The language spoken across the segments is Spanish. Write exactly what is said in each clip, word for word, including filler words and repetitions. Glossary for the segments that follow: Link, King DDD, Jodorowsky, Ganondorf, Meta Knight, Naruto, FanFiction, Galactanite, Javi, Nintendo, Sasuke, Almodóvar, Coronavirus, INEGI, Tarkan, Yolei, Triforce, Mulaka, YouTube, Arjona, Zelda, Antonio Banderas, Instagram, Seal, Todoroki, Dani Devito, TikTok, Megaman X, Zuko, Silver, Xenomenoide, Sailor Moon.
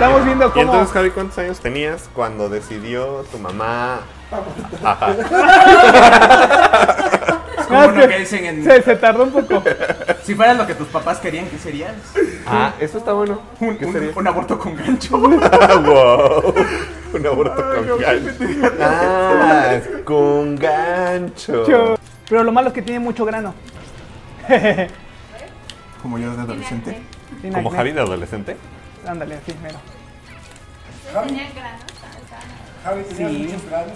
Estamos viendo cómo... ¿Y entonces, Javi, cuántos años tenías cuando decidió tu mamá? Es como no, uno que dicen en... se, se tardó un poco. Si fueras lo que tus papás querían, ¿qué serías? Ah, eso está bueno. Un, un, un aborto con gancho. Wow. Un aborto Ay, con no, gancho. Ah, con gancho. Pero lo malo es que tiene mucho grano. Como yo de adolescente. Como Javi de adolescente. Ándale, así, mero. Tenía granos. Javi, tenías muchos granos.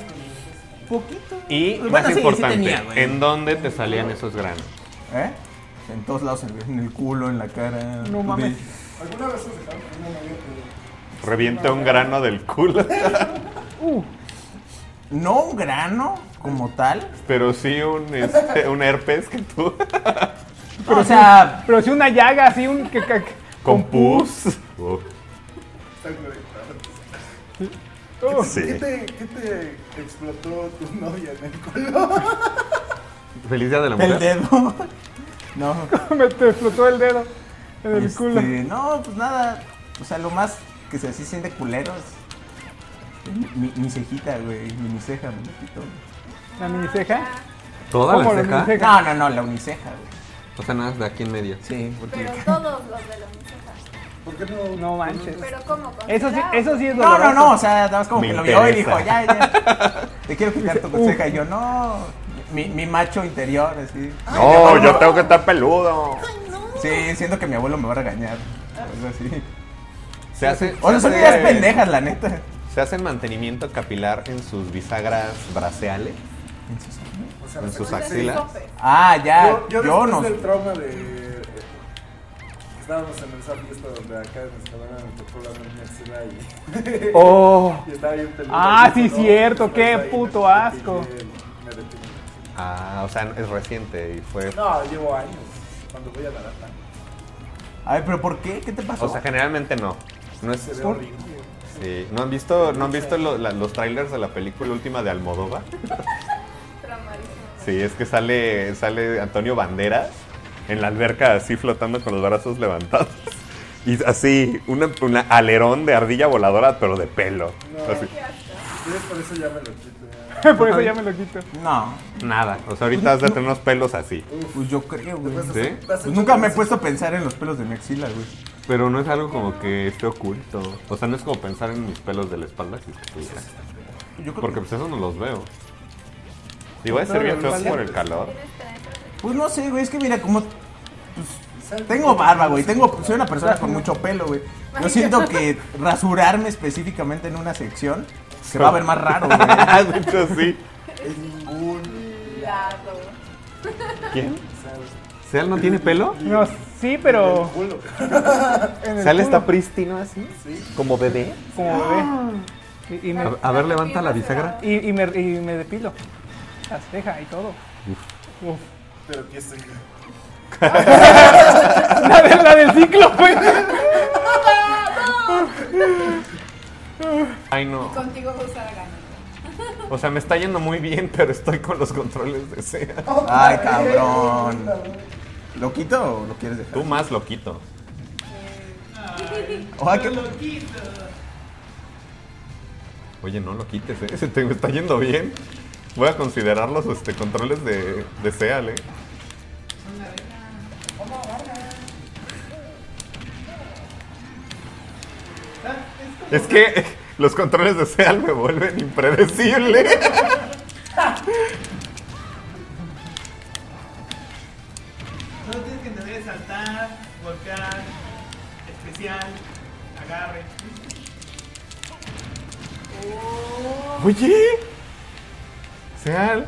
Poquito. Y bueno, más sí, importante, sí tenía, bueno. ¿En dónde te salían esos granos? ¿Eh? En todos lados, en el culo, en la cara. No mames. ¿Alguna vez has dejado que una novia te... revienta un grano del culo? uh. No un grano como tal. Pero sí un, este, un herpes que tú... Pero o sea, sí, pero sí una llaga, así un... Que, que, ¿con pus? Oh. ¿Qué, sí. ¿qué, te, ¿Qué te explotó tu novia en el culo? Feliz día de la mujer. El dedo. No. Me te explotó el dedo en el este, culo. No, pues nada. O sea, lo más que se así siente culeros. Mi, mi cejita, güey. Mi uniceja, mi mijito. ¿La miniceja? ¿Toda la ceja? No, no, no, la uniceja, güey. O sea, nada de aquí en medio. Sí, porque... Pero todos los de la uniceja. ¿Por qué no? No manches. ¿Pero cómo? Eso sí, eso sí es doloroso. No, no, no, o sea, nada más como me que interesa. Lo vio y dijo, ya, ya. Te quiero quitar tu ceja. Y yo, no. Mi, mi macho interior, así. No, yo tengo que estar peludo. Ay, no. Sí, siento que mi abuelo me va a regañar. Algo así. Se hace... O sea, son ideas pendejas, la neta. Se hace mantenimiento capilar en sus bisagras braceales. En sus... en sus axilas. Ah, ya. Yo, yo, yo no. El trauma de... Estábamos en esa fiesta donde acá en Escalona me tocó la niña axila y... ¡Oh! Y estaba bien peludo. Ah, sí, no, cierto. ¡Qué puto asco! Me detuve. Ah, o sea, es reciente y fue... No, llevo años. Cuando voy a la lata. Ay, ¿pero por qué? ¿Qué te pasó? O sea, generalmente no. No es... Se ve horrible. Sí. ¿No han visto, no han visto lo, la, los trailers de la película última de Almodóvar? Sí, es que sale, sale Antonio Banderas en la alberca así flotando con los brazos levantados. Y así, una, una alerón de ardilla voladora, pero de pelo. No, así. Por eso ya me lo quito. Por eso ya me lo quito. No, nada. O sea, ahorita has de tener unos pelos así. Pues yo creo, güey. ¿Sí? Pues nunca me he puesto a pensar en los pelos de mi axila, güey. Pero no es algo como que esté oculto. O sea, no es como pensar en mis pelos de la espalda. Que porque pues eso no los veo. Digo, ¿es servir feo por el calor? Pues no sé, güey, es que mira como... Pues, tengo barba, güey, tengo, soy una persona con mucho pelo, güey. Yo siento que rasurarme específicamente en una sección se va a ver más raro, güey. De hecho, sí. En ningún lado. ¿Quién? ¿Seal no tiene pelo? No, sí, pero... ¿Seal está prístino así? ¿Como bebé? Como bebé. Y, y me... a, a ver, levanta la bisagra. Y, y, me, y me depilo. Las cejas y todo. Uf. Uf. Pero ¿qué ceja? La, de, la del ciclo, güey. No, no. Ay, no. Contigo usar ganas. O sea, me está yendo muy bien, pero estoy con los controles de ceja. Oh, ay, cabrón. ¿Lo quito o lo quieres dejar? Tú más lo quito. Ay, ojalá que... lo quito. Oye, no lo quites, ¿eh? Se te me está yendo bien. Voy a considerar los este, controles de, de Seal, eh. Es que los controles de Seal me vuelven impredecible. No tienes que entender saltar, volcar, especial, agarre. Oh. Oye. Seal.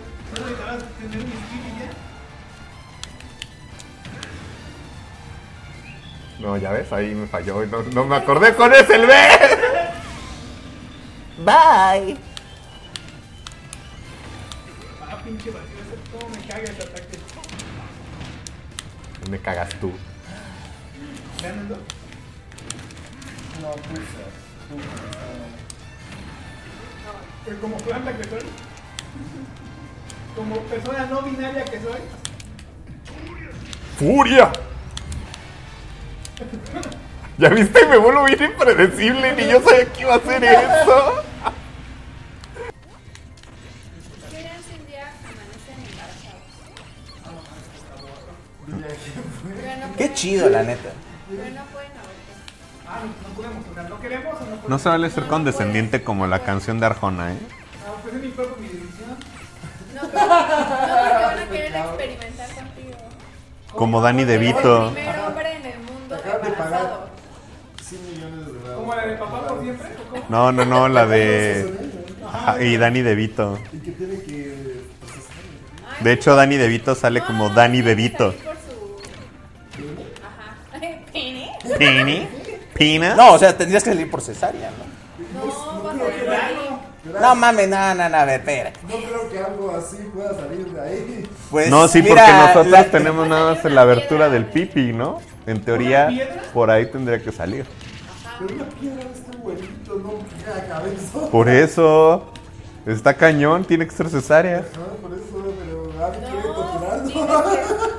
No, ya ves, ahí me falló. No, no me acordé con ese el B. Bye. Ah, pinche vacío, todo me caga el ataque. Me cagas tú. ¿Ganando? No, pues. Como planta que soy. Como persona no binaria que soy. ¡Furia! ¿Ya viste? Me vuelvo bien impredecible, ni yo sabía que iba a hacer eso. Qué chido, la neta. No se vale ser condescendiente como la canción de Arjona, ¿eh? No, pero no van a querer experimentar contigo. Como Dani Devito. ¿Como la de papá por siempre? No, no, no, la de... Y Dani Devito. De hecho, Dani Devito sale como Dani Bebito. ¿Pini? ¿Pina? No, o sea, tendrías que salir por cesárea, ¿no? No, no, no, no mames, no, no, no, a ver, espera. No creo que algo así pueda salir de ahí. Pues, no, sí, mira, porque nosotros la... tenemos nada más en la abertura del pipi, ¿no? En teoría, por ahí tendría que salir. Pero una piedra de este huevito no tiene la cabeza. Por eso, está cañón, tiene que ser cesárea. Ajá, por eso, pero Gaby quiere controlarlo.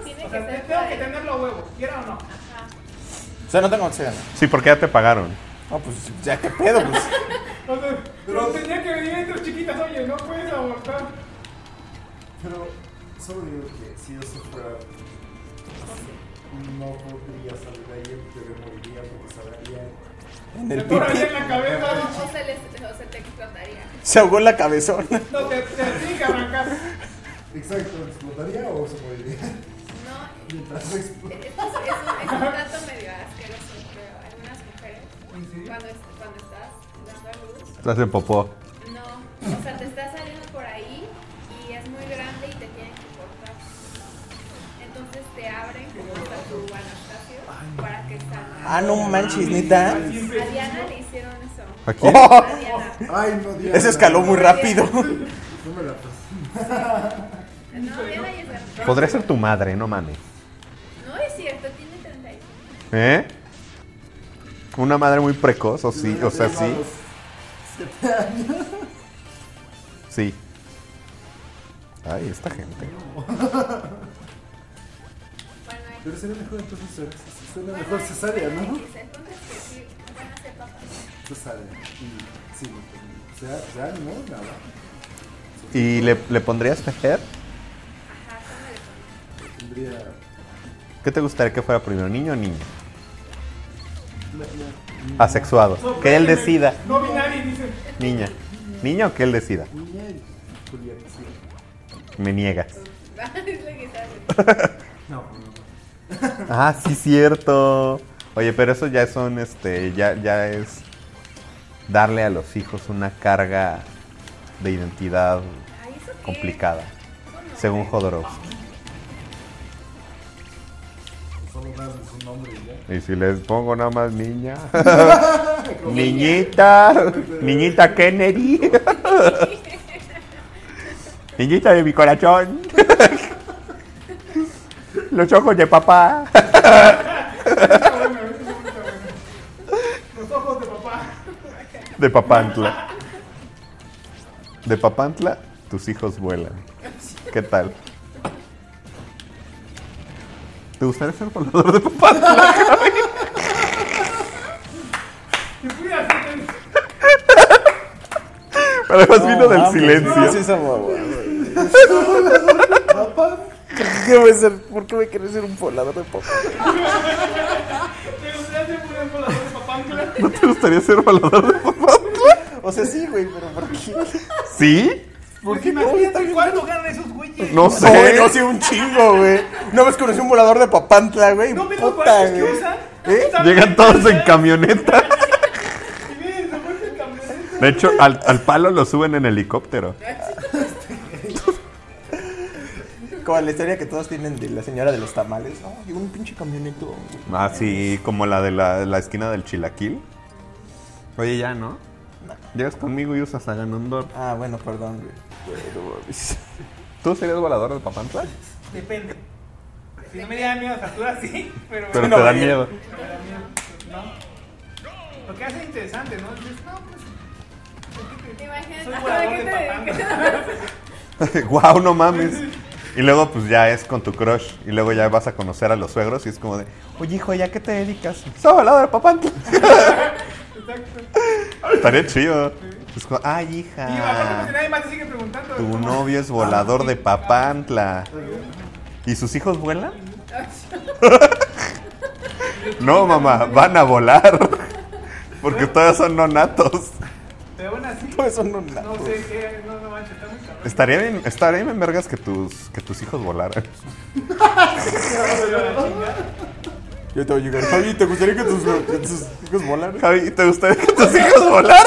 Tiene que ser, tengo que tener los huevos, quiera o no. O sea, no tengo opción. Sí, porque ya te pagaron. No, pues, ya qué pedo, pues. O sea, pero tenía que venir entre chiquitas, oye, no puedes abortar. Pero, solo digo que si eso fuera... No podría salir de ahí, porque me moriría, porque sabría... En el pipi. Se en la cabeza. No, o se, les, o se te explotaría. Se ahogó en la cabezona. No, te así, arrancas. Exacto, ¿explotaría o se moriría? Mientras... Es, es, un, es un trato medio asqueroso, pero algunas mujeres, cuando, es, cuando estás dando a luz... Te hacen popó. No, o sea, te está saliendo por ahí y es muy grande y te tienen que cortar. Entonces te abren como hasta tu Anastasio para que salga. Ah, no manches, neta. A Diana le hicieron eso. ¿A quién? Oh. A Diana. Ay, no, Diana. Eso escaló muy rápido. No me la pasé. No, Diana y es... Podría ser tu madre, no mames. ¿Eh? Una madre muy precoz, o sí, o sea, sí. Sí. Ay, esta gente. Pero sería mejor entonces, sería mejor cesárea, ¿no? Cesárea. Sí, ya no, nada. ¿Y le, le pondrías tejer? Ajá, ¿cómo le pondría? ¿Qué te gustaría que fuera primero, niño o niña? Asexuado. Que él decida. No binario, dice. Niña. ¿Niña o que él decida? Niña y Julián. Me niegas. No. Ah, sí, cierto. Oye, pero eso ya son, este, ya, ya es darle a los hijos una carga de identidad complicada, según Jodorowsky. Y si les pongo nada más niña. Niñita. Niñita Kennedy. Niñita de mi corazón. Los ojos de papá. Los ojos de papá. De Papantla. De Papantla, tus hijos vuelan. ¿Qué tal? ¿Te gustaría ser volador de Papantla? Pero además no, vino del mami, silencio. Sí, esa guagua. ¿Por qué me querés ser un volador de Papantla? ¿Te gustaría ser un volador de Papantla? ¿No te gustaría ser volador de Papantla? O sea, sí, güey, pero ¿por qué? ¿Sí? ¿Por qué no? ¿Cuánto ganan esos güeyes? No sé. No, güey, no sé un chingo, güey. No ves que conocí un volador de Papantla, güey. No me gusta que usan. ¿Eh? Llegan todos en camioneta. De hecho, al, al palo lo suben en helicóptero. Como la historia que todos tienen de la señora de los tamales. Oh, llegó un pinche camionito. Ah, sí, como la de la, la esquina del chilaquil. Oye, ya, ¿no? No. Llegas conmigo y usas a Ganondorf. Ah, bueno, perdón, güey. ¿Tú serías volador de Papantla? Depende. Si no me dan miedo a factura, sí. Pero, pero no, te da miedo. Me da miedo. No. Lo que hace es interesante, ¿no? Dices, no, pues. Te imaginas. Soy volador de Papantla. Guau, no mames. Y luego pues ya es con tu crush. Y luego ya vas a conocer a los suegros. Y es como de, oye hijo, ¿ya qué te dedicas? Soy volador de Papantla. Exacto. Estaría chido. Pues, ay hija, y bajando, nadie más te sigue preguntando. Tu novio es volador de Papantla. ¿Y sus hijos vuelan? No, mamá, van a volar. Porque todavía son nonatos. Pero aún así, todavía son nonatos. No sé qué, no, no manches, está muy cabrón. Estaría bien, estaría bien vergas que tus, que tus hijos volaran. Yo te voy a llegar, Javi, ¿te gustaría que tus, que tus hijos volaran? Javi, ¿te gustaría que tus hijos volaran?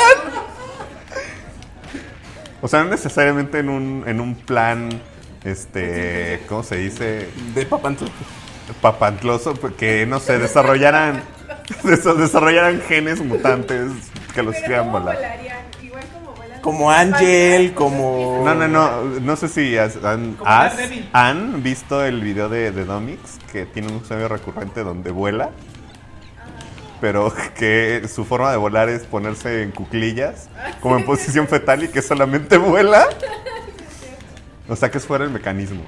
O sea, no necesariamente en un, en un plan, este, ¿cómo se dice? De papantla. Papantloso, que no sé, desarrollaran desarrollaran genes mutantes que los quieran volar. Volarían, igual como volan. Como Ángel, como... No, no, no, no sé si has, han, has, han visto el video de, de Domics, que tiene un usuario recurrente donde vuela, pero que su forma de volar es ponerse en cuclillas, como en posición fetal, y que solamente vuela. O sea, que fuera el mecanismo.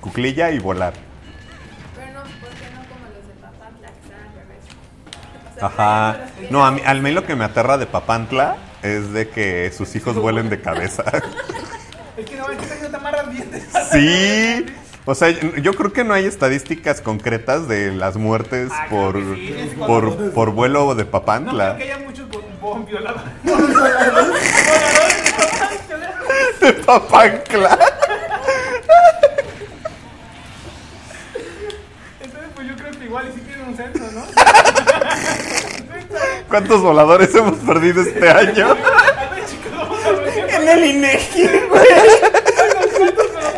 Cuclilla y volar. Ajá. No, a mí, a mí lo que me aterra de Papantla es de que sus hijos vuelen de cabeza. Es que no, es que no te amarran dientes. Sí. O sea, yo creo que no hay estadísticas concretas de las muertes ah, por, claro sí, sí, por, por, por vuelo de Papantla. No creo que haya muchos violados. De Papantla. Entonces, pues yo creo que igual sí tiene un centro, ¿no? ¿Cuántos voladores hemos perdido este año? En el INEGI, güey.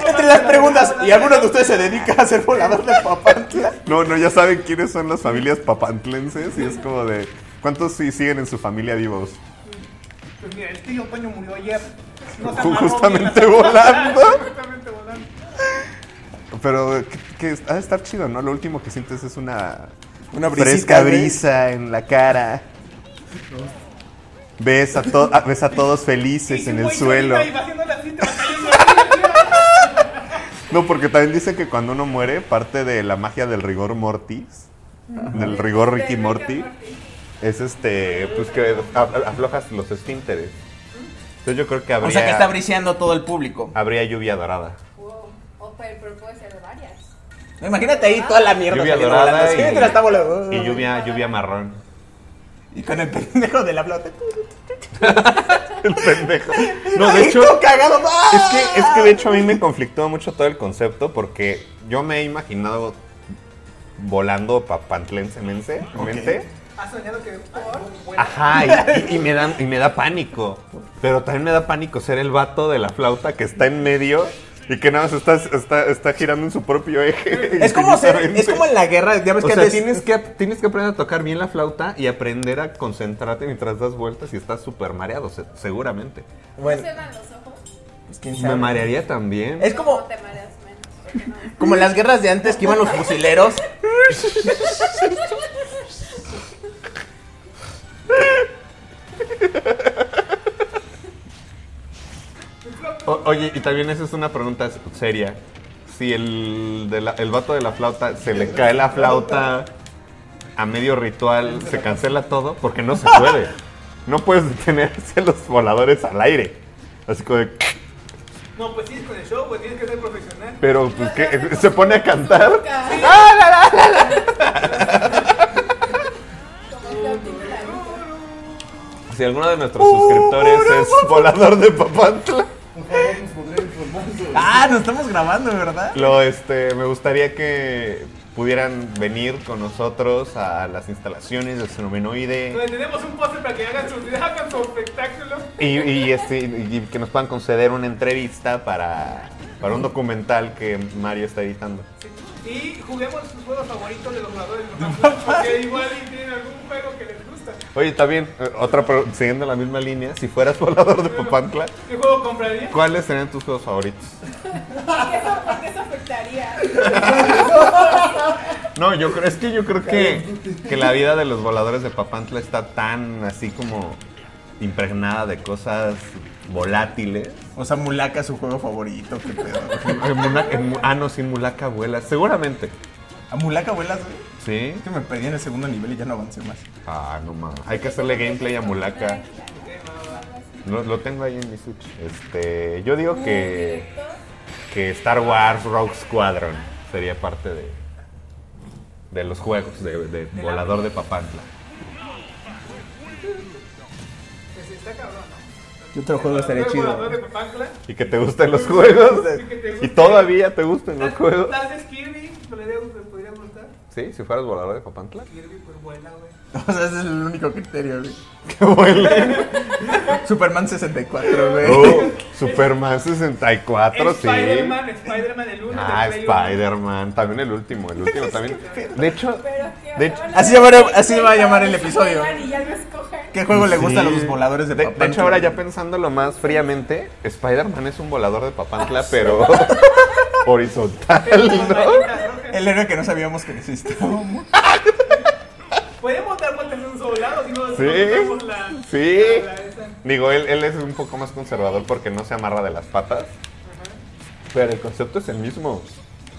Entre las preguntas, ¿y alguno de ustedes se dedica a ser volador de Papantla? No, no, ya saben quiénes son las familias papantlenses. Y es como de, ¿cuántos siguen en su familia vivos? Pues mira, el tío Toño murió ayer. Justamente volando. Justamente volando. Pero que ha de estar chido, ¿no? Lo último que sientes es una... Una fresca brisa, ¿ves?, en la cara. Ves a, to- a, ves a todos felices en el suelo. No, porque también dicen que cuando uno muere, parte de la magia del rigor mortis, del rigor Ricky Morty, es este, pues que aflojas los esfínteres. Entonces yo creo que habría... O sea que está briseando todo el público. Habría lluvia dorada. O pero puede ser varias. Imagínate ahí toda la mierda. Lluvia dorada y, y, y lluvia, lluvia marrón. Y con el pendejo de la flota. El pendejo. No, de hecho, cagado. Es que, es que de hecho a mí me conflictó mucho todo el concepto, porque yo me he imaginado volando papantlensemente. Okay. ¿Has soñado que por? Ajá, y, y, y, me da, y me da pánico. Pero también me da pánico ser el vato de la flauta que está en medio. Y que nada más está, está, está girando en su propio eje. Es como, ser, es como en la guerra. Ya ves que, o sea, tienes que tienes que aprender a tocar bien la flauta y aprender a concentrarte mientras das vueltas y estás súper mareado, se, seguramente. Bueno. ¿No se van los ojos? Pues, ¿quién sabe? Me marearía también. Es como... Te mareas menos, no. Como en las guerras de antes que iban los fusileros. O, oye, y también esa es una pregunta seria. Si el, de la, el vato de la flauta se le cae la flauta a medio ritual, ¿se cancela todo? Porque no se puede. No puedes detenerse los voladores al aire. Así como de... No, pues sí, con el show, pues tienes que ser profesional. Pero, pues, ¿qué? ¿Se pone a cantar? ¡Ah, la, la, la, la! Si alguno de nuestros suscriptores es volador de Papantla... Ah, nos estamos grabando, ¿verdad? Lo, este, me gustaría que pudieran venir con nosotros a las instalaciones del Xenomenoide. Donde tenemos un póster para que hagan su, hagan su espectáculo. Y, y, este, y que nos puedan conceder una entrevista para, para un documental que Mario está editando. Sí. Y juguemos sus juegos favoritos de los jugadores de los jugadores, porque igual tienen algún juego que les gusta. Oye, está bien, otra, siguiendo la misma línea, si fueras volador de Papantla, ¿qué juego comprarías? ¿Cuáles serían tus juegos favoritos? ¿Por qué eso afectaría? No, yo creo, es que yo creo que, que la vida de los voladores de Papantla está tan así como impregnada de cosas volátiles. O sea, Mulaka es su juego favorito. ¿Qué pedo? Mulaka, ah, no, sin Mulaka vuelas. Seguramente. ¿A Mulaka vuelas, güey? Sí. Es que me perdí en el segundo nivel y ya no avancé más. Ah, no mames. Hay que hacerle gameplay a Mulaka. Lo, lo tengo ahí en mi Switch. Este, yo digo que, que Star Wars Rogue Squadron sería parte de, de los juegos de, de, de Volador de Papantla. Yo te lo juego, estaría chido. Y que te gusten los juegos. Y todavía te gusten los juegos. Tal vez Kirby me podría gustar. Sí, si fueras Volador de Papantla. Kirby, pues vuela, güey. O sea, ese es el único criterio, güey. Que vuelen. Superman sesenta y cuatro, güey. Oh, Superman sesenta y cuatro, sí. Spider-Man, Spider-Man el último. Ah, Spider-Man, también el último, el último también. De hecho, de hecho así, llamaré, así va a llamar el episodio. ¿Qué juego le gusta sí. a los voladores de Papantla? De hecho, ahora ya pensándolo más fríamente, Spider-Man es un volador de Papantla, pero horizontal, ¿no? El héroe que no sabíamos que existíamos. Podemos dar vueltas en un solado si no desconocemos la... Sí, la, la digo, él, él es un poco más conservador porque no se amarra de las patas. Ajá. Pero el concepto es el mismo.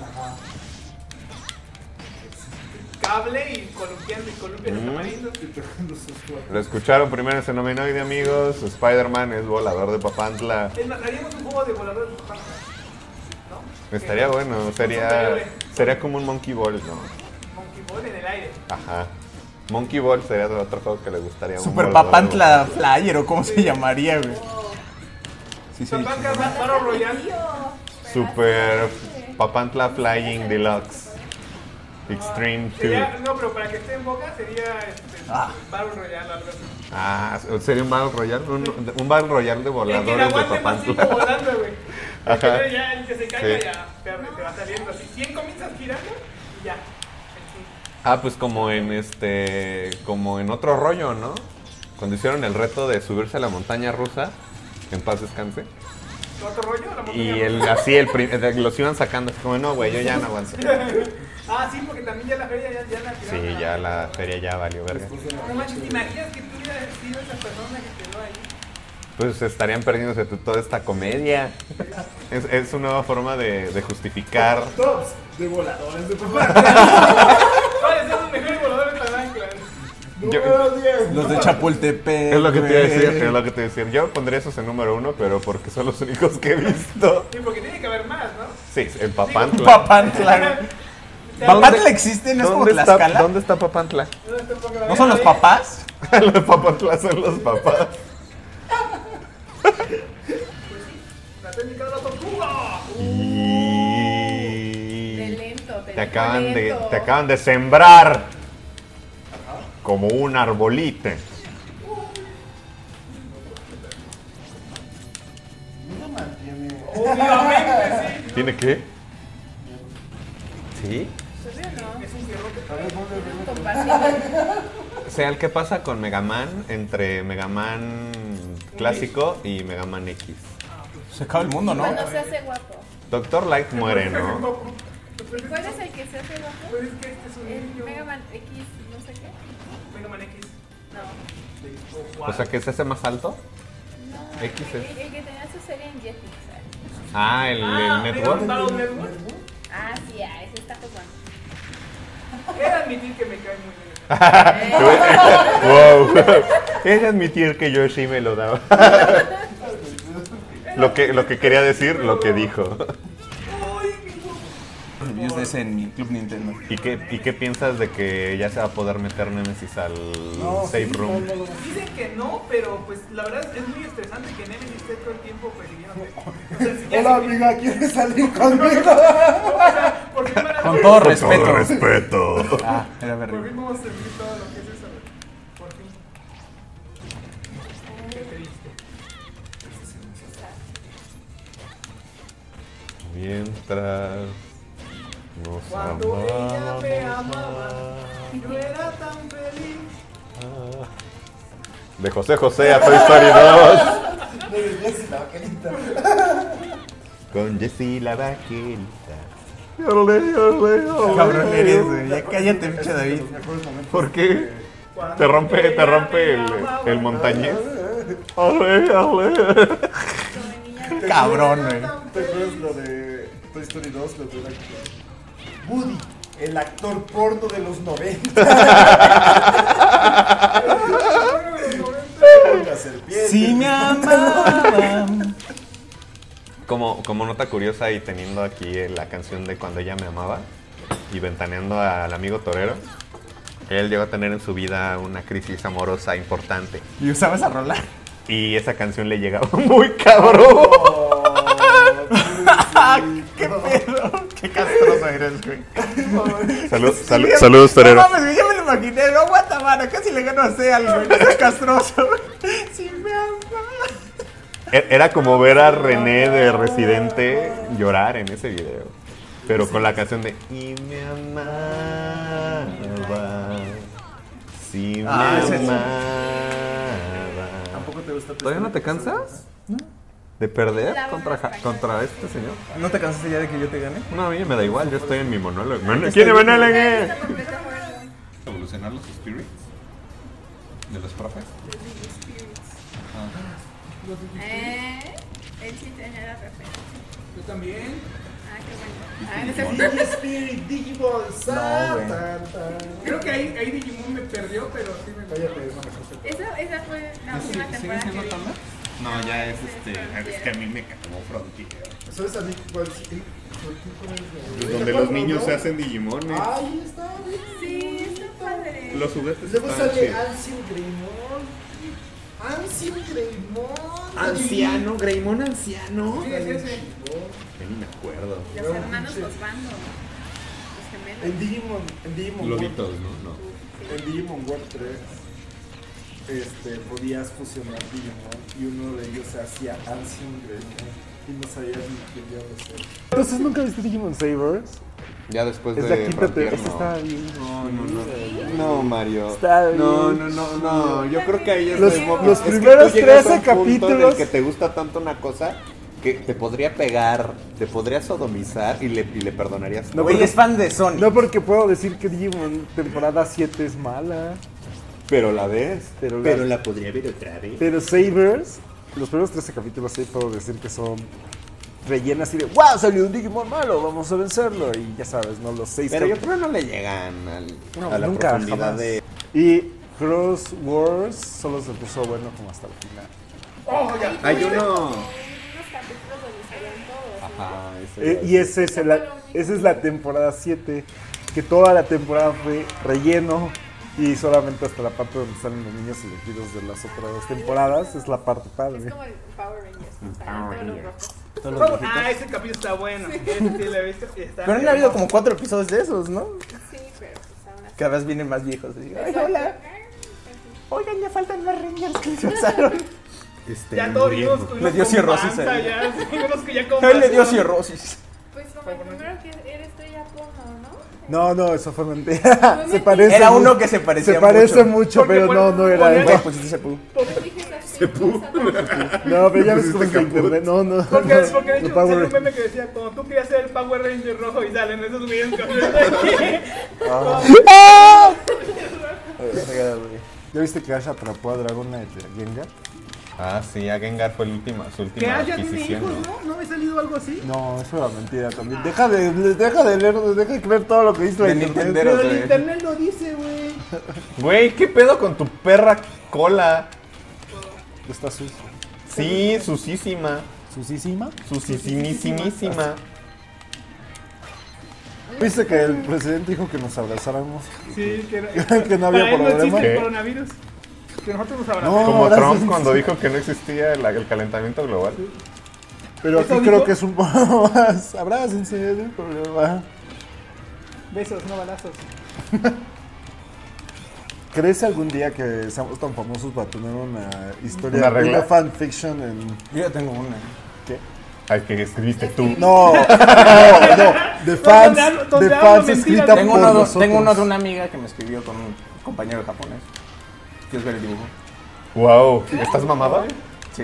Ajá. Cable y columpiando y columpiando mm. amarillos. Lo escucharon primero en Xenomenoide, amigos. Spider-Man es volador de Papantla. Es más, haríamos un juego de volador de Papantla, ¿no? Estaría ¿Qué? bueno, sería, sería como un Monkey Ball, ¿no? Monkey Ball en el aire. Ajá. Monkey Ball sería otro juego que le gustaría. Super un Papantla Flyer o cómo sí. se llamaría, güey. Sí, sí, sí. Super Papantla Flying Deluxe. Extreme sería, dos. No, pero para que esté en boca sería este, ah. Battle Royale, algo así. Ah, ¿sería un Battle Royale? Un, un Battle Royale de voladores el que de Papantla. Volando, güey. Ajá. El que ya, el que se caiga sí. ya, te va saliendo. Si cien comienzas girando, ya. Ah, pues como en este, como en otro rollo, ¿no? Cuando hicieron el reto de subirse a la montaña rusa, en paz descanse. ¿Otro rollo? La montaña y el, rusa. Así el, el, los iban sacando, como no, güey, yo ya no aguanto. Ah, sí, porque también ya la feria ya, ya la tiraron. Sí, ya la feria ya valió verga. No manches, ¿te imaginas que tú hubieras sido esa persona que quedó ahí? Pues estarían perdiéndose toda esta comedia. Es, es una nueva forma de, de justificar. Tops de voladores de Papantla. ¿Cuáles son los mejores voladores de Papantla? Los de Chapultepec. Es lo que te iba a decir, es lo que te iba a decir. Yo pondría esos en número uno, pero porque son los únicos que he visto. Y sí, porque tiene que haber más, ¿no? Sí, en Papantla. En Papantla. ¿Papantla existe? ¿No es como Tlaxcala? ¿Dónde está Papantla? ¿No son los papás? Los Papantla son los papás. La técnica de la tortuga. De lento, te, te acaban de, te acaban de sembrar. Ajá. Como un arbolito. Obviamente sí. ¿Tiene qué? ¿Sí? O sea, el que pasa con Megaman entre Megaman clásico y Megaman X. Se acaba el mundo, ¿no? Cuando se hace guapo. Doctor Light muere, ¿no? ¿Cuál es el que se hace guapo? Pues es que este es un niño. Megaman X, no sé qué. Megaman X. No. O sea, ¿que se hace más alto? No. X es. El, el que tenía su serie en Jetix. Ah, el, ah, el Network. Ah, sí, ah, ese está jugando. He de admitir que me cae muy bien. Wow. He de admitir que yo sí me lo daba. Lo que, lo que quería decir, lo que dijo. Reviews de ese en mi Club Nintendo. ¿Y qué, ¿Y qué piensas de que ya se va a poder meter Nemesis al no, safe sí, room? No, no, no. Dicen que no, pero pues la verdad es muy estresante que Nemesis esté todo el tiempo persiguiéndote. O sea, si hola, amiga, ¿quieres salir conmigo? No, no, no, o sea, ¿por qué van a... Con todo respeto. Con todo respeto. Ah, era verdad. Por fin vamos a servir todo lo que es eso. Por fin. ¿Qué te diste? Mientras... Nos cuando amamos, ella me amaba, yo era tan feliz. Ah. De José José a Toy Story dos. De Jessy la Vaquelita. Con Jessy la Vaquelita. Yolei, yolei, yolei. Cabrón eres, güey. Ya cállate, pinche David. ¿Por qué? Te rompe, te rompe el, el montañés. ¡Ale, ale! Cabrón, güey. ¿Te acuerdas lo de Toy Story dos? Lo de Woody, el actor porno de los noventa. Sí, me amaban. Como, como nota curiosa y teniendo aquí la canción de Cuando ella me amaba y ventaneando al amigo torero, él llegó a tener en su vida una crisis amorosa importante. ¿Y usaba esa rola? Y esa canción le llegaba muy cabrón. Oh, ¡qué pedo! ¡Qué castroso eres, güey! Salud, salud, sí, saludos, torero. No mames, yo me lo imaginé, no aguanta, casi le gano a Seal, güey. No es castroso. ¡Sí me amas! Era como ver a René de Residente llorar en ese video, pero sí, con la canción de Y me amaba, si sí me ah, amaba. ¿Tampoco te gusta? ¿Todavía no te cansas? ¿No? ¿De perder contra, contra este señor? ¿No te cansas ya de que yo te gane? No, a mí me da igual, yo estoy en mi monólogo. ¿Quién me gane? ¿Evolucionar los spirits? ¿De los profes? Ajá. Eh, él sí tenía la referencia. ¿Tú también? Ah, qué bueno. Ah, Digimon Spirit, Digimon, Satan. Creo que ahí, ahí Digimon me perdió, pero sí me perdió. Esa, esa fue la última temporada. ¿Sigue siendo Tama? No, ya es este. Es que a mí me cagó Frontier. Eso es a mí. Donde los niños se hacen Digimones. Ahí está, sí, está padre. Los juguetes. Luego sale Ansel Greymon. Anciano Greymon. Anciano, Greymon anciano. Sí, sí, sí. Yo ni me acuerdo. Los hermanos Osvaldo. Los gemelos. En Digimon, en Digimon Lobitos, World, ¿no? No. Sí. En Digimon World tres este, podías fusionar Digimon y uno de ellos se hacía Anciano Greymon. Y no sabías ni qué diablos era. Entonces, ¿nunca viste Digimon Savers? Ya después de Frontier, no. Está bien. No, no, no. No, Mario. Está bien. No, no, no, no. Yo creo que ahí es los, los es primeros trece capítulos en el que te gusta tanto una cosa que te podría pegar, te podría sodomizar y le, y le perdonarías. No, porque es fan de Sonic. No, porque puedo decir que Digimon temporada siete es mala. Pero la ves. Pero la, pero la podría ver otra vez. Pero Savers, los primeros trece capítulos sí puedo decir que son... rellena así de, wow, salió un Digimon malo, vamos a vencerlo, y ya sabes, ¿no? Los seis... Pero yo creo que no le llegan al, no, a la nunca, profundidad jamás. De... Y Cross Wars solo se puso bueno como hasta el final. ¡Oh, ya! Hay uno... unos capítulos donde salían todos. Ajá, ese eh, y ese es el, esa es la temporada siete, que toda la temporada fue relleno, y solamente hasta la parte donde salen los niños elegidos de las otras dos temporadas es la parte padre. Es como el Power Rangers. Power Rangers. Todos los rojitos. Ah, ese capítulo está bueno. Sí. Sí, sí, lo he visto. Está pero han habido bueno. Como cuatro episodios de esos, ¿no? Sí, pero estaban así. Cada vez vienen más viejos. Y digo, ay, hola. Oigan, ya faltan más Rangers que se pasaron. Este, ya todos vimos. Le dio cirrosis. Ya, ya, que ya él le dio cirrosis. Pues como el primero que eres tú ya porno, ¿no? No, no, eso fue mentira. Se parece era uno que se parecía mucho. Se parece mucho, mucho pero fue, no, no era él. Pues se pú. Se pú. No, pero ya ves cómo es internet. No, no. Porque, no, porque de hecho salió un meme que decía, como tú querías ser el Power Ranger rojo y salen esos videos con ¡ah! ¿Ya viste que Ash atrapó a Dragona de Gengar? Ah, sí, a Gengar fue el última, su última ¿qué? ¿Ya tiene hijos, no? ¿No me ha salido algo así? No, eso era mentira también. Deja de, deja de leer, deja de ver todo lo que dice el internet. Pero el internet lo dice, güey. Güey, ¿qué pedo con tu perra cola? Está sucia. Sí, sucísima. ¿Sucísima? Sucísimísima. ¿Viste que el presidente dijo que nos abrazáramos? Sí, que, era, que no había para problema. Él no existe el coronavirus. Que nosotros nos abrazamos. No, como Trump cuando dijo que no existía el, el calentamiento global. Sí. Pero aquí creo dijo? Que es un poco más. Abrácense, no hay problema. Besos, no balazos. ¿Crees algún día que seamos tan famosos para tener una historia, una, regla? Una fanfiction en...? Yo ya tengo una. ¿Qué? Ay, que escribiste tú. No, no, no. De fans, no, de fans escrita tengo por uno, nosotros. Tengo uno de una amiga que me escribió con un compañero japonés. ¿Quieres ver el dibujo? Wow, ¿estás mamada? Sí.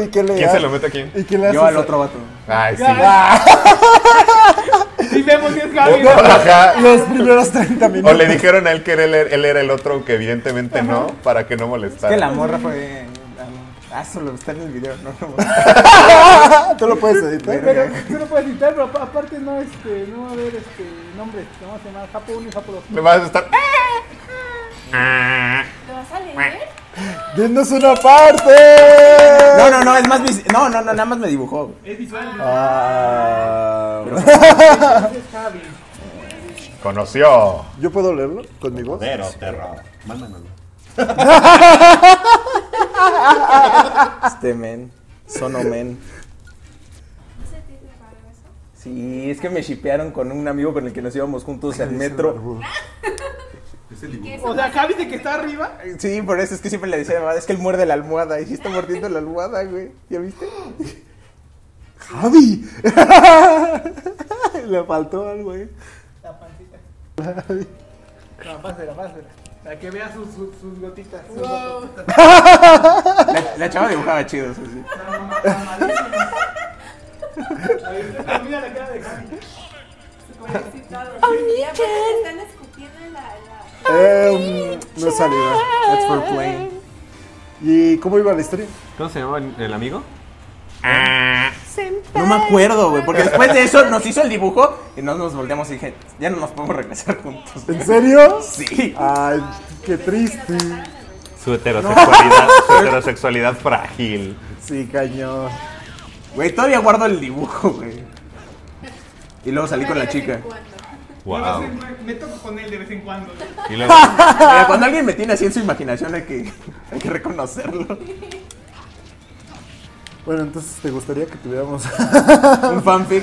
¿Y qué le ¿quién se lo mete a quién? ¿Y quién le hace? Yo al otro vato. Ay, sí. Ah. Y vemos que es Javi. No, no, los primeros treinta minutos. O le dijeron a él que él, él era el otro, que evidentemente ajá. no, para que no molestara. Es que la morra fue... Ah, solo está en el video, no lo no. Tú lo puedes editar. Pero, ¿no? Tú lo puedes editar, pero aparte no, este, no va a haber este, nombres. No va a llamar Japo uno y Japo dos. Le vas a estar... ¿Te vas a leer? ¡Dennos una parte! No, no, no, es más visual. No, no, no, nada más me dibujó. Es visual. Ah, pero, conoció. ¿Yo puedo leerlo con mi voz? Pero, terror. Mándamelo. Este men, sonomen. Sí, es que me shipearon con un amigo con el que nos íbamos juntos al metro. O sea, Javi de que está arriba. Sí, por eso es que siempre le decía, es que él muerde la almohada. Y sí está mordiendo la almohada, güey. ¿Ya viste? ¡Javi! Le faltó algo, güey. La pancita. No, pásela, pásela. Para que veas sus, sus, sus gotitas. Sus wow. gotitas. La, la chava dibujaba chido, eso sí. A ver, mira la cara de Javi. Súper excitado. Y aparte están escupiendo la... la... Eh, no salió. That's for playing. ¿Y cómo iba la historia? ¿Cómo se llamaba el amigo? Ah. No me acuerdo, güey, porque después de eso nos hizo el dibujo y nos, nos volteamos y dije, ya no nos podemos regresar juntos. ¿En serio? Sí. Ay, qué triste. Su heterosexualidad, su heterosexualidad frágil. Sí, cañón. Güey, todavía guardo el dibujo, güey. Y luego salí con la chica. Wow. Me toco con él de vez en cuando. Y luego... Mira, cuando alguien me tiene así en su imaginación hay que, hay que reconocerlo. Bueno, entonces, ¿te gustaría que tuviéramos un fanfic?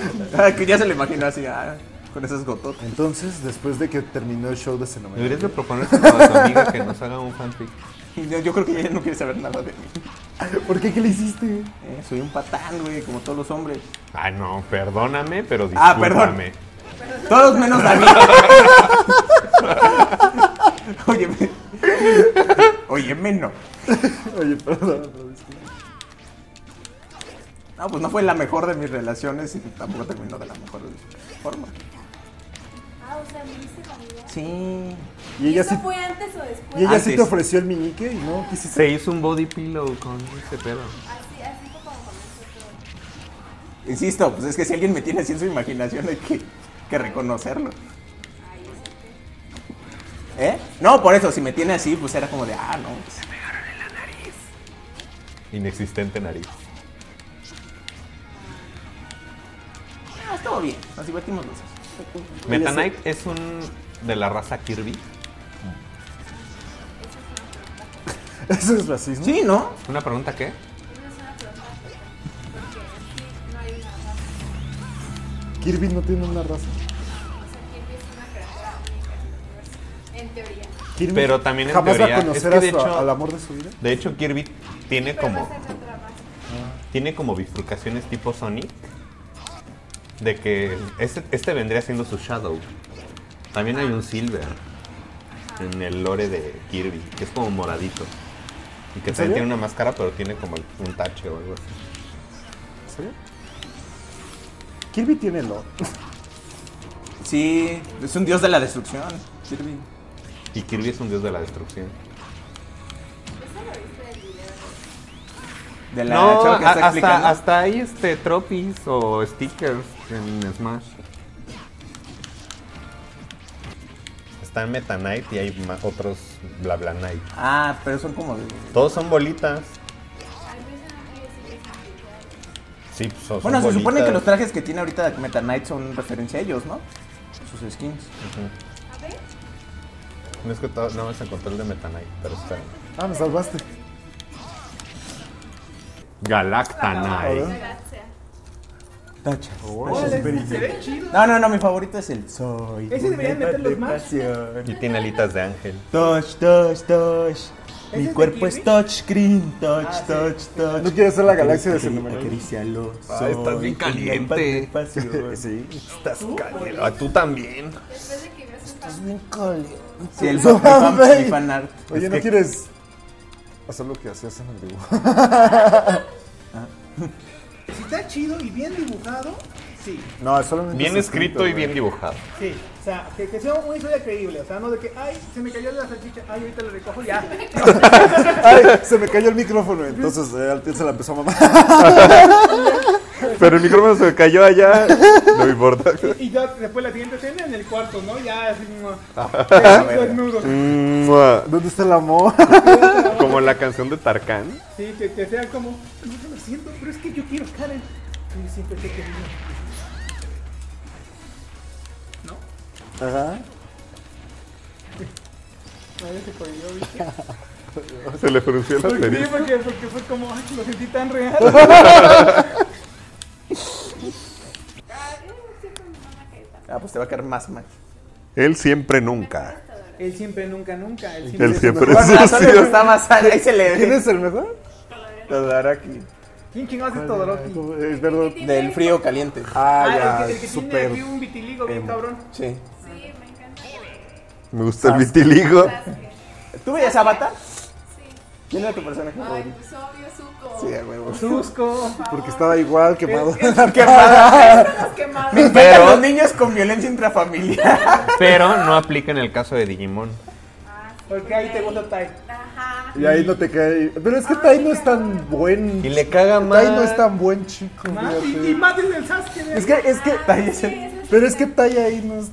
Que ya se lo imaginó así, ah, con esas gototas. Entonces, después de que terminó el show de Xenomenoide, deberías de proponerse a tu amiga que nos haga un fanfic. Yo, yo creo que ella no quiere saber nada de mí. ¿Por qué? ¿Qué le hiciste? Eh, soy un patán, güey, como todos los hombres. Ah, no, perdóname, pero discúlpame. Ah, perdón. Todos menos Dani. Óyeme. Óyeme, no. Oye, perdón, perdón. No, pues no fue la mejor de mis relaciones y tampoco terminó de la mejor forma. Ah, o sea, viniste con ella. Sí. ¿Y, ¿Y ella eso sí... fue antes o después? Y ella antes. Sí te ofreció el minique y no quisiste. Se hizo un body pillow con ese pedo. Así, así fue como con nosotros. Insisto, pues es que si alguien me tiene así en su imaginación hay que, que reconocerlo. Ay, eso qué. ¿Eh? No, por eso, si me tiene así, pues era como de, ah, no. Se pegaron en la nariz. Inexistente nariz. Ah, estuvo bien, nos divertimos los dos. Meta Knight es un de la raza Kirby. ¿Eso es racismo? Sí, ¿no? ¿Una pregunta qué? Kirby no tiene una raza. En teoría. Pero también en teoría. ¿Jamás va a conocer a su, al amor de su vida? De hecho, Kirby tiene como... Tiene como bifurcaciones tipo Sonic. De que este, este vendría siendo su Shadow. También hay un Silver en el lore de Kirby, que es como moradito. Y que también tiene una máscara, pero tiene como un tache o algo así. ¿En serio? Kirby tiene lore. Sí, es un dios de la destrucción, Kirby. Y Kirby es un dios de la destrucción. De la no, chava que está hasta, hasta hay este, trophies o stickers en Smash. Está en Meta Knight y hay más otros bla bla Knight. Ah, pero son como... Todos son bolitas. Sí, pues son Bueno, son se bolitas. Supone que los trajes que tiene ahorita Meta Knight son referencia a ellos, ¿no? Sus skins. Uh-huh. A ver. No es que todo, no vas a encontrar el de Meta Knight, pero está... Ah, me salvaste. Galactanite. Tacha. No, no, no, mi favorito es el Soy. Ese deberían meterlos más. Y tiene alitas de ángel. Touch, touch, touch. Mi cuerpo es touchscreen. Touch, touch, touch. No quiero ser la galaxia de ese número. Acarícialo. Estás bien caliente. Sí, estás caliente. Tú también. Estás bien caliente. Sí, el fanart. Oye, ¿no quieres...? Hacer lo que hacías en el dibujo. Si está chido y bien dibujado, Sí. No, es solamente bien escrito, escrito y bien dibujado. Sí, o sea, que, que sea una historia creíble. O sea, no de que, ay, se me cayó la salchicha, ay, ahorita la recojo, ya. Ay, se me cayó el micrófono. Entonces, eh, al tío se la empezó a mamar. Pero el micrófono se cayó allá, no me importa. Y, y ya después la siguiente escena en el cuarto, ¿no? Ya así, desnudo. ¿Dónde está el amor? Como en la canción de Tarkan. Sí, que, que sea como, no se lo siento, pero es que yo quiero Karen. Yo siempre te he querido. ¿No? Ajá. Nadie se cogió, ¿viste? Se le frunció la serie. Sí, porque, porque fue como, ay, lo sentí tan real. Ah, pues te va a caer más mal. Él siempre nunca. Él siempre nunca nunca. Él siempre, Él siempre es sucio. Eso le gusta más. Ahí se le ve. ¿Quién es el mejor? Todoroki. ¿Quién chingados es Todoroki? Es verdad. Del frío caliente. Ah, ah ya. El que, el que super tiene un vitiligo bien cabrón. Sí. Sí, me encanta. Me gusta Sasuke. El vitiligo. Sasuke. ¿Tú veías Avatar? ¿Quién era tu personaje? Ay, pues obvio, Zuko. Sí, a huevo. Zuko. Porque estaba igual, quemado. Quemado. Quemado. Me encantan los niños con violencia intrafamiliar. Pero no aplica en el caso de Digimon. Ah, sí, porque ahí te gusta Tai. Ajá. Y ahí no te cae. Pero es que Tai no es tan buen. Y le caga más. Tai no es tan buen chico. Más, y, y más desde el Sasuke. Es que, es que. Ah, Tai es el... sí, es el... Pero es que Tai ahí no es.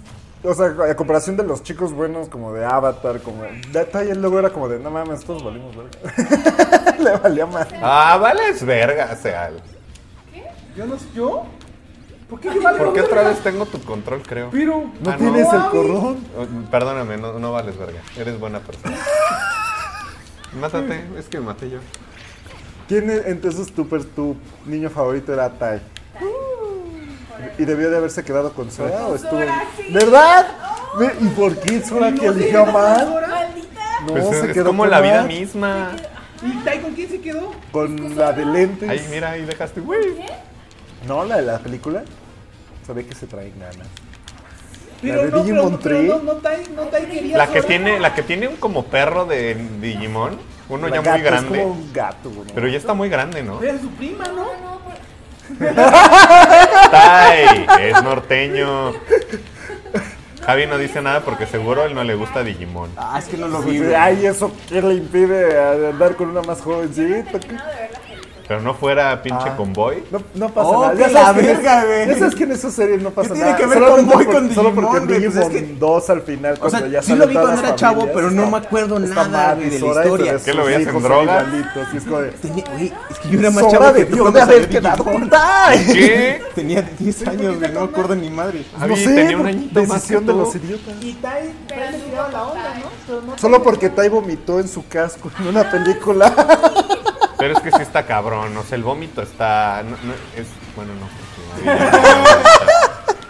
O sea, a comparación de los chicos buenos como de Avatar, como de Tai, el logo era como de, no mames, todos valimos verga. Le valía más. Ah, vales verga, o sea. ¿Qué? ¿Yo no soy yo? ¿Por qué yo valgo? ¿Por qué otra vez tengo tu control, creo? Pero, ¿no ah, tienes no? el corrón? Oh, perdóname, no, no vales verga, eres buena persona. Mátate, es que me maté yo. ¿Quién es, entonces tu, tu niño favorito era Tai? Y debió de haberse quedado con Sora o estuvo. Sí. ¿Verdad? Oh, ¿y por qué Sora que eligió mal? No, pues se es, quedó es como con la vida misma. ¿Y Tai con quién se quedó? Con la de lentes. Ahí mira, ahí dejaste, güey. No, la de la película. Se ve que se traen ganas. Pero la de no, Digimon pero, pero no, no, Tai, no Tai quería. La que Sora. tiene, la que tiene un como perro de Digimon, uno la ya gato, muy grande. Es como un gato, ¿no? Pero ya está muy grande, ¿no? Pero es su prima, ¿no? no, no por... Tai es norteño. Javi no dice nada porque seguro él no le gusta Digimon. Ah, es que no lo sí, vi. Ay, eso que le impide andar con una más jovencita. Pero no fuera pinche ah. convoy. No, no pasa oh, nada. Ya sabes, la verga, güey. Ya sabes que en esa serie no pasa nada. Tiene que ver convoy con Digimon. Solo porque Digimon pues es que... dos al final. O sea, ya sí lo vi cuando era chavo, pero no me acuerdo nada de la historia. ¿Qué lo veías en droga? Es que yo era más chavo que tú. ¿Dónde haber quedado con Tai? ¿Qué? Tenía diez años, güey. No me acuerdo ni madre. No sé, decisión de los idiotas. Y Tai le tiraba la onda, ¿no? Solo porque Tai vomitó en su casco en una película. Pero es que sí está cabrón, o sea, el vómito está... No, no, es, bueno, no.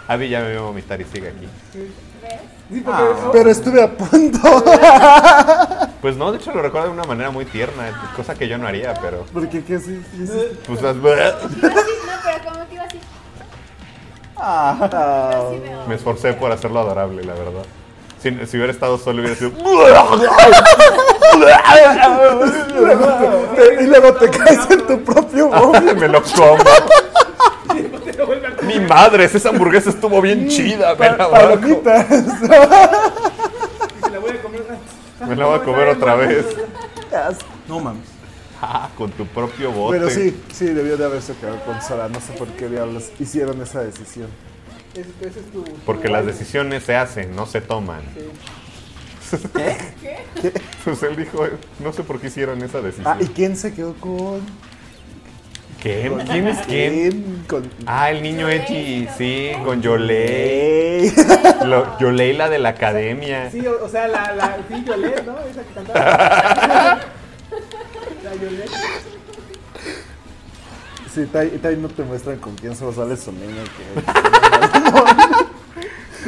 Abby ya me vio vomitar y sigue aquí. ¿Ves? Ah, pero estuve a punto. Pues no, de hecho lo recuerdo de una manera muy tierna, cosa que yo no haría, pero... ¿Por qué? ¿Qué así? Pues las... No, pero como que iba así. Ah, me esforcé por hacerlo adorable, la verdad. Si, si hubiera estado solo hubiera sido... Y luego te caes en tu propio vómito. Me lo como. Mi madre, esa hamburguesa estuvo bien chida. Me la voy a comer. Me la voy a comer otra vez. No mames. Ah, con tu propio bote. Pero sí, sí, debió de haberse quedado con Sora. No sé por qué diablos hicieron esa decisión. Porque las decisiones se hacen, no se toman. ¿Qué? ¿Qué? Pues él dijo, no sé por qué hicieron esa decisión. Ah, ¿y quién se quedó con...? ¿Quién? ¿Con ¿Quién es quién? Con... Ah, el niño Echi, sí, con Yolei. Yolei, la de la academia. Sí, o, o sea, la, la sí, Yolei, ¿no? Esa que cantaba. La Yolei. Sí, Tai, Tai no te muestran con quién solo sale su niño que...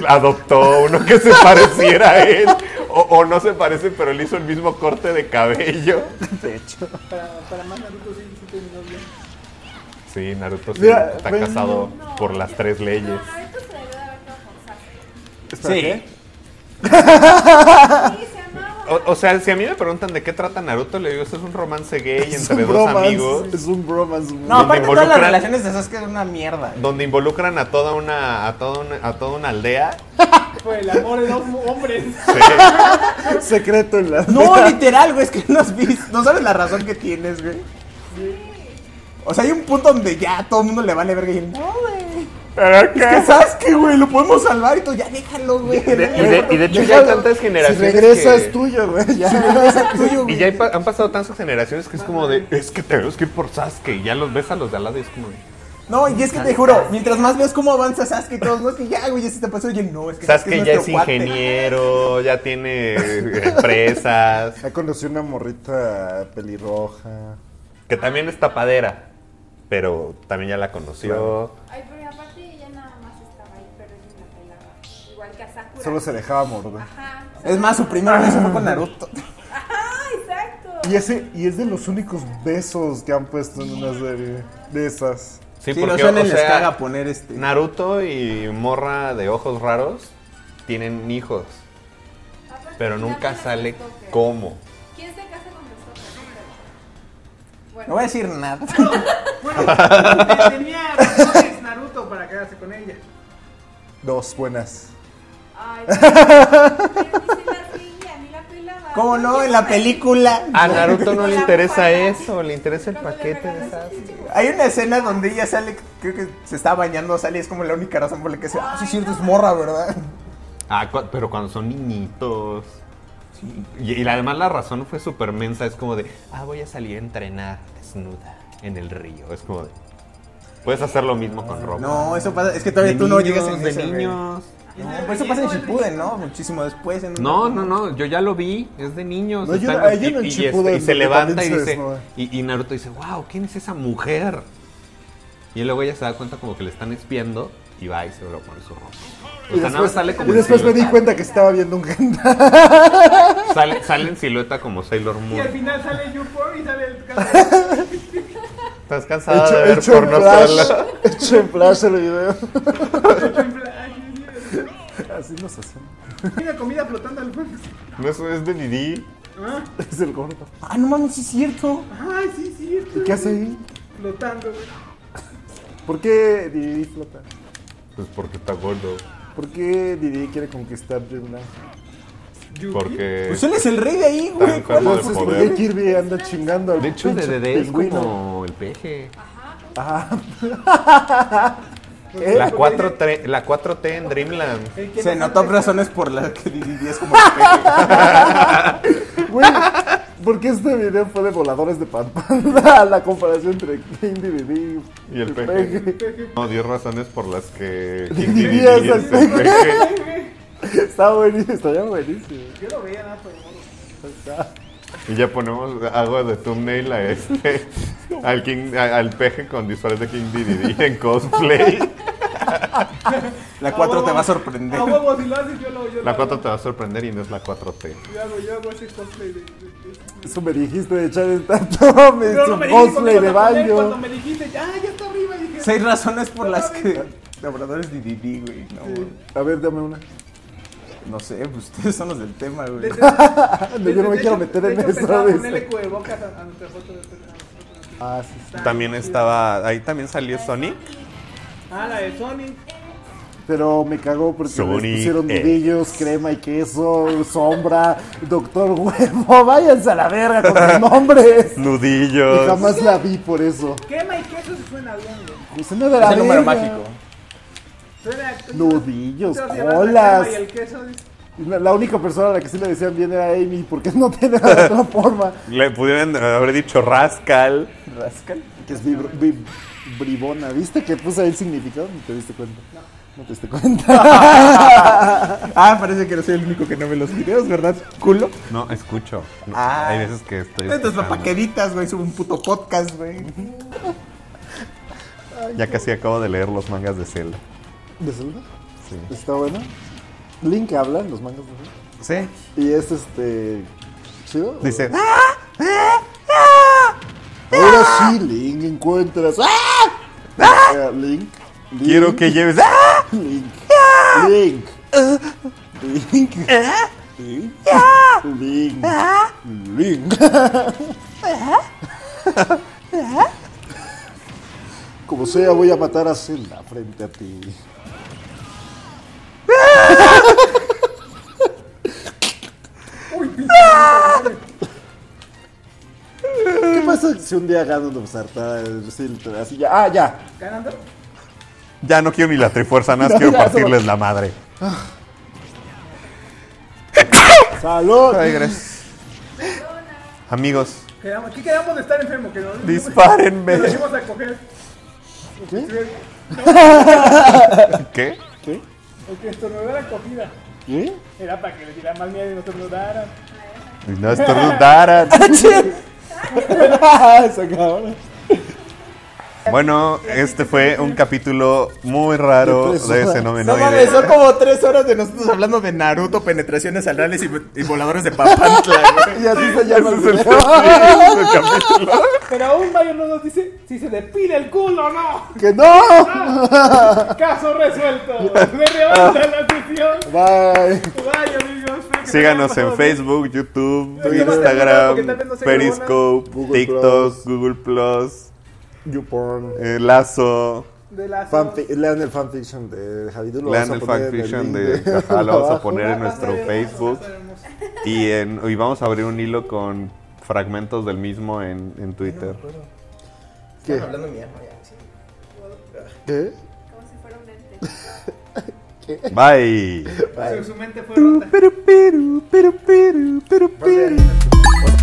Adoptó uno que se pareciera a él. O, o no se parecen, pero él hizo el mismo corte de cabello. De hecho. Para, para más Naruto sí, sí terminó bien. Sí, Naruto sí Mira, está ven, casado no, no, por las yo, tres leyes. No, Naruto se debió de haber casado por Sasuke. Sí. Sí, se amaba. O, o sea, si a mí me preguntan de qué trata Naruto, le digo, eso es un romance gay es entre dos bromance, amigos. Es un bromance. No, aparte todas las relaciones de Sasuke es una mierda. Donde involucran a toda una a toda una, a toda una aldea. Fue el amor de dos hombres. Sí. Secreto en la... No, literal, güey, es que no has visto. No sabes la razón que tienes, güey. Sí. O sea, hay un punto donde ya a todo el mundo le vale verga y... No, güey. Es que Sasuke, güey, lo podemos salvar y todo, ya déjalo, güey. Y de, y de hecho déjalo. Ya hay tantas generaciones. Si regresa que... es tuyo, güey. Ya. Si regresa es tuyo, güey. Y ya hay, han pasado tantas generaciones que es como de, es que tenemos que ir por Sasuke. Y ya los ves a los de al lado y es como de... No, y es que te juro, mientras más ves cómo avanza Sasuke y todos, no es que ya, güey, ya se te pasó. Oye, no, es que Sasuke, Sasuke ya es ingeniero, cuate. Ya tiene empresas. Ya conoció una morrita pelirroja. Que también es tapadera, pero también ya la conoció. Ay, pero aparte ella nada más estaba ahí, pero es una pelada. Igual que a Sakura. Solo se dejaba morder. Ajá. O sea, es más, su primera vez fue con Naruto. Ajá, exacto. Y ese, y es de los únicos besos que han puesto en una serie de esas. Sí, sí, porque los shonen, o sea, les caga poner este. Naruto y morra de ojos raros tienen hijos. Aparte, pero nunca sale cómo. ¿Quién se casa con nosotros? Bueno. No voy a decir nada. No, bueno, tenía razones Naruto para quedarse con ella. Dos buenas. Ay, pero, pero dice la fila, a mí la fila va. ¿Cómo no? En la película. A Naruto no le interesa eso, le interesa el paquete de esas. Hay una escena donde ella sale, creo que se está bañando, sale y es como la única razón por la que se... Ah, sí, es cierto, es morra, ¿verdad? Ah, cu pero cuando son niñitos. Y, y además la razón fue súper mensa. Es como de, ah, voy a salir a entrenar desnuda en el río. Es como de, puedes hacer lo mismo con ropa. No, eso pasa, es que todavía de tú niños, no llegas en de eso, niños. No, pues eso pasa en Shippuden, ¿no? Muchísimo después. En no, no, no, yo ya lo vi, es de niños. No, yo, los, yo no y, y, este, y se levanta y dice, y, y Naruto dice, wow, ¿quién es esa mujer? Y luego ella se da cuenta como que le están espiando y va y se lo pone su ropa. O sea, y después, sale como y después me di cuenta que estaba viendo un hentai. Sale, sale en silueta como Sailor Moon. Y al final sale YouPorn y sale el cansado. Estás cansado hecho, de ver hecho porno solo. Hecho en flash el video. Así nos hacemos. Tiene comida flotando al fuego. No, eso es de Didi. ¿Ah? Es el gordo. Ah, no mames, sí es cierto. Ah, sí es cierto. ¿Y qué hace ahí? Flotando, güey. ¿Por qué Didi flota? Pues porque está gordo. ¿Por qué Didi quiere conquistar Yuna? Porque... Pues él es el rey de ahí, güey. ¿Por qué Kirby anda chingando al... De hecho, D D D es como el peje. Ajá. Ah. La cuatro T en Dreamland. Se notó razones por las que Didi es como el peje. Güey, ¿por qué este video fue de Voladores de Papantla? La comparación entre King D D D y el peje. No, dio razones por las que King D D D es el peje. Está buenísimo, está ya buenísimo. Yo lo veía nada por el... Y ya ponemos algo de thumbnail a este, al, King, a, al peje con disfraz de King D D D en cosplay. La cuatro ah, te va a sorprender. Ah, huevo, si lo haces, yo lo, yo la cuatro hago. Te va a sorprender y no es la cuatro T. Yo hago, yo hago ese cosplay de, de, de... Eso me dijiste de echar el tanto, me no, no me cosplay de baño. Cuando me dijiste, ah, ya está arriba. Y dije, seis razones por no, las no, que... Labradores de Didi, güey. No, sí. A ver, dame una. No sé, pues ustedes son los del tema, güey. De, de, no, de, yo no me de, quiero de, meter de, en eso. Ponerle cuebocas a nuestra foto. Ah, sí, sí. También estaba... Ahí también salió Sonic. Ah, la de Sonic. Pero me cagó porque Sonic les pusieron nudillos, es... crema y queso, sombra, doctor huevo. Váyanse a la verga con los nombres. Nudillos. Y jamás ¿qué? La vi por eso. Crema y queso se suena bien, güey. Suena de la verga. Es el número mágico. Suena, nudillos, colas. La, y la, la única persona a la que sí le decían bien era Amy, porque no tiene otra forma. Le pudieron haber dicho Rascal. ¿Rascal? Que es vibro, vib, bribona. ¿Viste que puse ahí el significado? ¿No te diste cuenta? No. ¿No te diste cuenta? Ah, parece que no soy el único que no ve los videos, ¿verdad? ¿Culo? No, escucho. No, ah, hay veces que estoy... Estas papaqueritas, güey, subo un puto podcast, güey. Ya casi acabo de leer los mangas de Zelda. ¿De Zelda? Sí. ¿Está bueno? Link habla en los mangas de Zelda. Sí. Y es, este... ¿chido? Dice... ¡Ah! ¡Ah! ¡Ah! Ahora sí, Link, encuentras... ¡Ah! ¡Ah! Link... Link. Quiero que lleves... ¡Ah! Link. ¡Ah! Link. ¡Ah! Link. ¡Ah! Link. ¿Ah? Link. ¿Ah? Link. ¿Ah? ¿Ah? Como sea, voy a matar a Zelda frente a ti. ¡Ah! Uy, ¡ah! ¿Qué pasa si un día Ganondorf harta Zelda? Así ya. ¡Ah, ya! ¿Ganondorf? Ya no quiero ni la Trifuerza, nada, no, quiero partirles la madre. Ah. ¡Salud! Ay, gracias. Amigos. Quedamos, aquí quedamos de estar enfermos. Que nos, dispárenme. Nos venimos a coger. ¿Qué? ¿Qué? ¿Qué? Porque estornudara cogida. ¿Qué? Era para que le tiraran más miedo y no estornudaran. No estornudaran. Se acabó. Bueno, este fue un capítulo muy raro de Xenomenoide. Son como tres horas de nosotros hablando de Naruto, penetraciones anales y, y voladores de Papantla. Y así se llama el, el, el capítulo. Pero aún Mario no nos dice si se depila el culo o no. ¡Que no! Ah, caso resuelto. Me levanta la atención. Bye. Bye, amigos. Síganos en Facebook, YouTube, Instagram, Periscope, TikTok, Google Plus. YouPorn, eh, Lazo, lean el fanfiction de Javier, lean el fanfiction de Cajal, lo vamos a poner en nuestro Facebook y, en, y vamos a abrir un hilo con fragmentos del mismo en, en Twitter. ¿Qué? Hablando mierda. ¿Qué? Como si fuera un ente. Bye. Su mente fue rota.